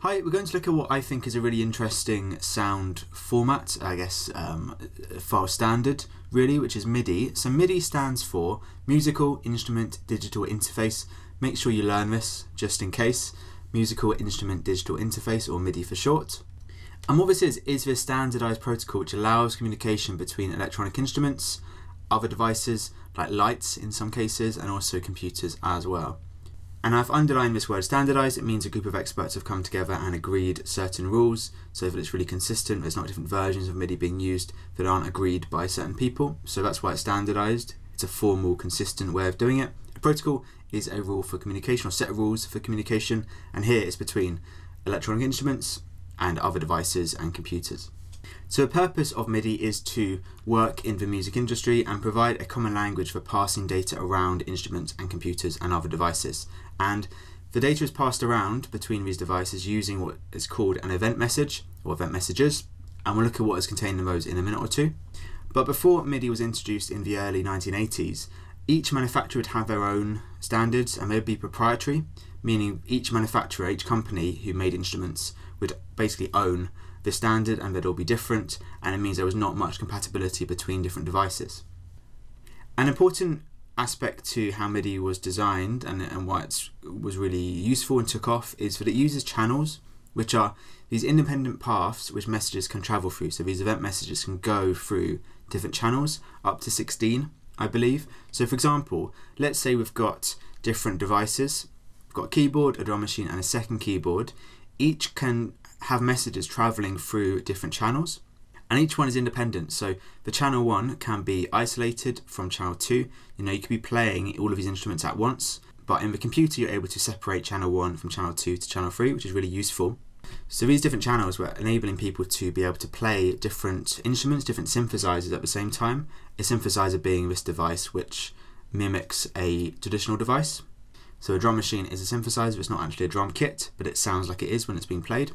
Hi, we're going to look at what I think is a really interesting sound format, I guess, file standard, really, which is MIDI. So MIDI stands for Musical Instrument Digital Interface. Make sure you learn this, just in case. Musical Instrument Digital Interface, or MIDI for short. And what this is this standardized protocol which allows communication between electronic instruments, other devices, like lights in some cases, and also computers as well. And I've underlined this word standardized. It means a group of experts have come together and agreed certain rules so that it's really consistent. There's not different versions of MIDI being used that aren't agreed by certain people. So that's why it's standardized. It's a formal, consistent way of doing it. A protocol is a rule for communication, or set of rules for communication. And here it's between electronic instruments and other devices and computers. So the purpose of MIDI is to work in the music industry and provide a common language for passing data around instruments and computers and other devices. And the data is passed around between these devices using what is called an event message, or event messages, and we'll look at what is contained in those in a minute or two. But before MIDI was introduced in the early 1980s, each manufacturer would have their own standards, and they would be proprietary, meaning each manufacturer, each company who made instruments would basically own the standard, and they'd all be different, and it means there was not much compatibility between different devices. An important aspect to how MIDI was designed and why it was really useful and took off is that it uses channels, which are these independent paths which messages can travel through. So these event messages can go through different channels, up to 16, I believe. So for example, let's say we've got different devices. We've got a keyboard, a drum machine, and a second keyboard. Each can have messages traveling through different channels, and each one is independent. So the channel one can be isolated from channel two. You know, you could be playing all of these instruments at once, but in the computer you're able to separate channel one from channel two to channel three, which is really useful. So these different channels were enabling people to be able to play different instruments, different synthesizers at the same time. A synthesizer being this device which mimics a traditional device. So a drum machine is a synthesizer. It's not actually a drum kit, but it sounds like it is when it's being played.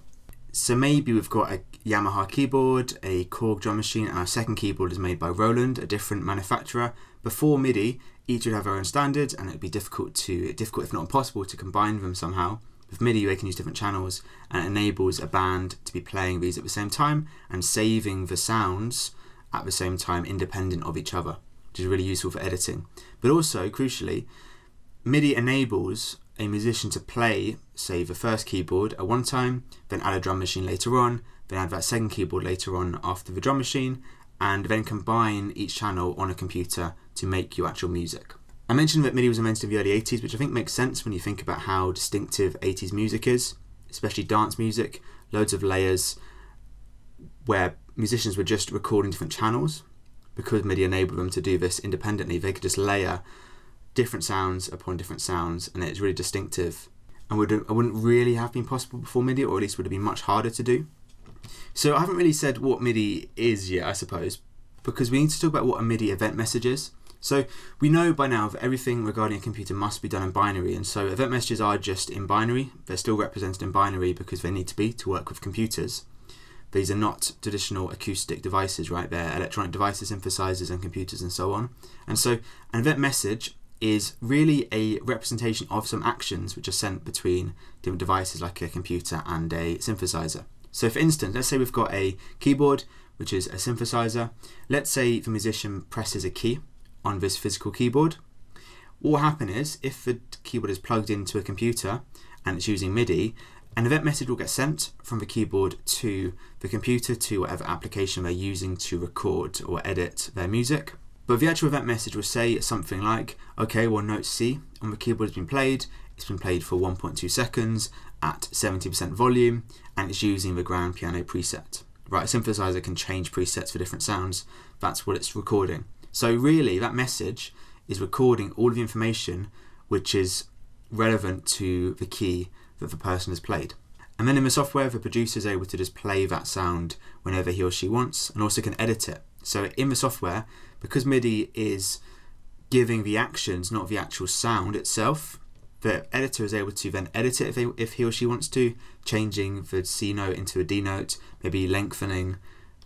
So maybe we've got a Yamaha keyboard, a Korg drum machine, and our second keyboard is made by Roland, a different manufacturer. Before MIDI, each would have their own standards, and it would be difficult if not impossible to combine them somehow. With MIDI, they can use different channels, and it enables a band to be playing these at the same time and saving the sounds at the same time, independent of each other, which is really useful for editing. But also, crucially, MIDI enables a musician to play, say, the first keyboard at one time, then add a drum machine later on, then add that second keyboard later on after the drum machine, and then combine each channel on a computer to make your actual music. I mentioned that MIDI was invented in the early 80s, which I think makes sense when you think about how distinctive 80s music is, especially dance music, loads of layers where musicians were just recording different channels. Because MIDI enabled them to do this independently, they could just layer different sounds upon different sounds, and it's really distinctive, and wouldn't really have been possible before MIDI, or at least would have been much harder to do. So I haven't really said what MIDI is yet, I suppose, because we need to talk about what a MIDI event message is. So we know by now that everything regarding a computer must be done in binary, and so event messages are just in binary. They're still represented in binary because they need to be to work with computers. These are not traditional acoustic devices, right? They're electronic devices, synthesizers, and computers, and so on. And so an event message is really a representation of some actions which are sent between different devices like a computer and a synthesizer. So for instance, let's say we've got a keyboard which is a synthesizer. Let's say the musician presses a key on this physical keyboard. What will happen is, if the keyboard is plugged into a computer and it's using MIDI, an event message will get sent from the keyboard to the computer, to whatever application they're using to record or edit their music. But the actual event message will say something like, okay, well, note C on the keyboard has been played. It's been played for 1.2 seconds at 70% volume, and it's using the grand piano preset. Right, a synthesizer can change presets for different sounds. That's what it's recording. So really, that message is recording all of the information which is relevant to the key that the person has played. And then in the software, the producer is able to just play that sound whenever he or she wants, and also can edit it. So in the software, because MIDI is giving the actions, not the actual sound itself, the editor is able to then edit it if he or she wants to, changing the C note into a D note, maybe lengthening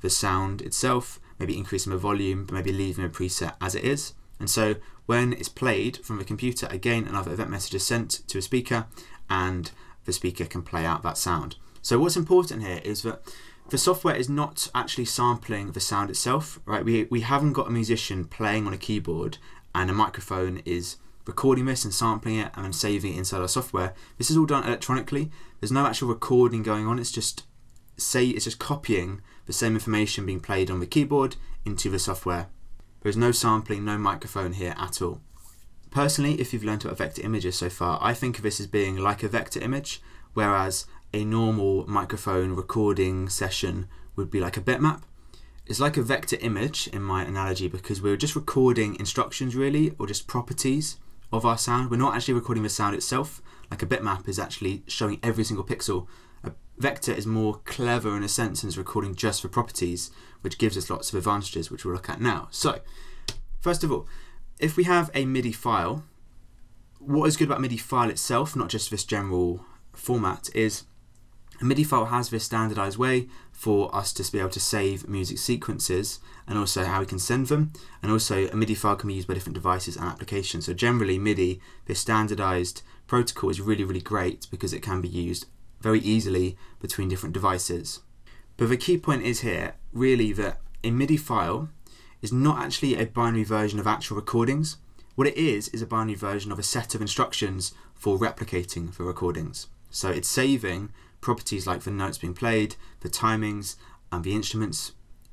the sound itself, maybe increasing the volume, maybe leaving a preset as it is. And so when it's played from the computer, again, another event message is sent to a speaker, and the speaker can play out that sound. So what's important here is that the software is not actually sampling the sound itself, right? We haven't got a musician playing on a keyboard and a microphone is recording this and sampling it and then saving it inside our software. This is all done electronically. There's no actual recording going on. It's just copying the same information being played on the keyboard into the software. There's no sampling, no microphone here at all. Personally, if you've learned about vector images so far, I think of this as being like a vector image, whereas a normal microphone recording session would be like a bitmap. It's like a vector image in my analogy because we're just recording instructions really, or just properties of our sound. We're not actually recording the sound itself. Like a bitmap is actually showing every single pixel. A vector is more clever in a sense and is recording just for properties, which gives us lots of advantages, which we'll look at now. So first of all, if we have a MIDI file, what is good about MIDI file itself, not just this general format, is a MIDI file has this standardized way for us to be able to save music sequences and also how we can send them. And also a MIDI file can be used by different devices and applications. So generally MIDI, this standardized protocol, is really, really great because it can be used very easily between different devices. But the key point is here really that a MIDI file is not actually a binary version of actual recordings. What it is a binary version of a set of instructions for replicating the recordings. So it's saving properties like the notes being played, the timings, and the instruments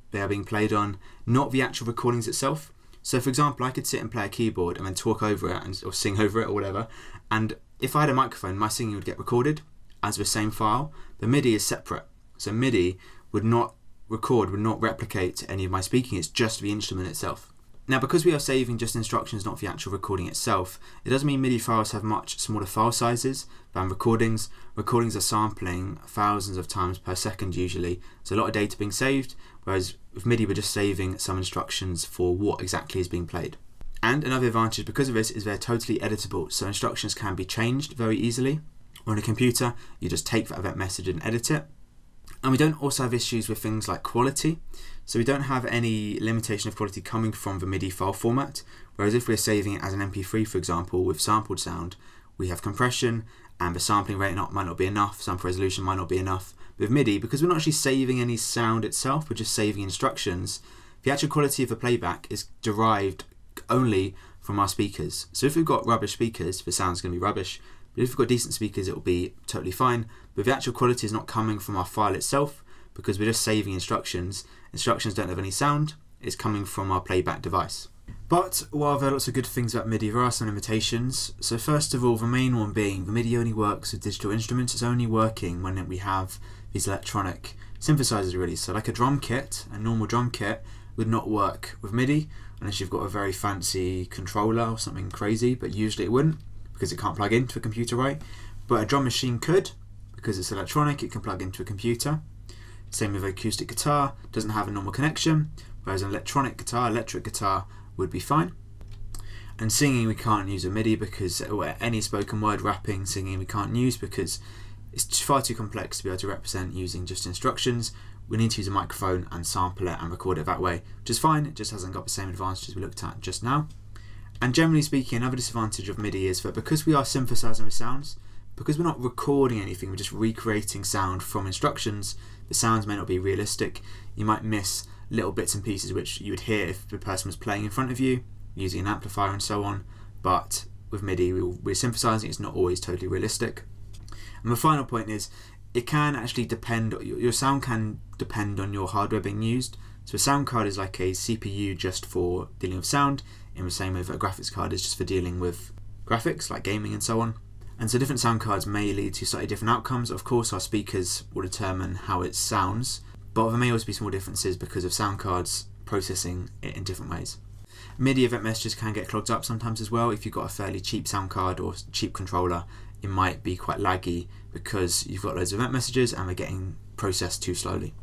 they are being played on, not the actual recordings itself. So for example, I could sit and play a keyboard and then talk over it or sing over it or whatever. And if I had a microphone, my singing would get recorded as the same file. The MIDI is separate. So MIDI would not replicate any of my speaking. It's just the instrument itself. Now, because we are saving just instructions, not the actual recording itself, it doesn't mean MIDI files have much smaller file sizes than recordings. Recordings are sampling thousands of times per second usually. So a lot of data being saved, whereas with MIDI we're just saving some instructions for what exactly is being played. And another advantage because of this is they're totally editable. So instructions can be changed very easily. On a computer, you just take that event message and edit it. And we don't also have issues with things like quality. So we don't have any limitation of quality coming from the MIDI file format. Whereas if we're saving it as an MP3, for example, with sampled sound, we have compression and the sampling rate might not be enough, sample resolution might not be enough. With MIDI, because we're not actually saving any sound itself, we're just saving instructions, the actual quality of the playback is derived only from our speakers. So if we've got rubbish speakers, the sound's going to be rubbish. But if we've got decent speakers, it will be totally fine. But the actual quality is not coming from our file itself because we're just saving instructions. Instructions don't have any sound. It's coming from our playback device. But while there are lots of good things about MIDI, there are some limitations. So first of all, the main one being the MIDI only works with digital instruments. It's only working when we have these electronic synthesizers really. So like a drum kit, a normal drum kit would not work with MIDI unless you've got a very fancy controller or something crazy, but usually it wouldn't, because it can't plug into a computer, right? But a drum machine could, because it's electronic, it can plug into a computer. Same with an acoustic guitar, doesn't have a normal connection, whereas an electric guitar would be fine. And singing, we can't use a MIDI because, or any spoken word, rapping, singing, we can't use because it's far too complex to be able to represent using just instructions. We need to use a microphone and sample it and record it that way, which is fine, it just hasn't got the same advantages we looked at just now. And generally speaking, another disadvantage of MIDI is that because we are synthesizing with sounds, because we're not recording anything, we're just recreating sound from instructions, the sounds may not be realistic. You might miss little bits and pieces which you would hear if the person was playing in front of you, using an amplifier and so on. But with MIDI, we're synthesizing, it's not always totally realistic. And the final point is, it can actually depend, your sound can depend on your hardware being used. So a sound card is like a CPU just for dealing with sound, in the same way that a graphics card is just for dealing with graphics, like gaming and so on. And so different sound cards may lead to slightly different outcomes. Of course, our speakers will determine how it sounds, but there may also be small differences because of sound cards processing it in different ways. MIDI event messages can get clogged up sometimes as well. If you've got a fairly cheap sound card or cheap controller, it might be quite laggy because you've got loads of event messages and they're getting processed too slowly.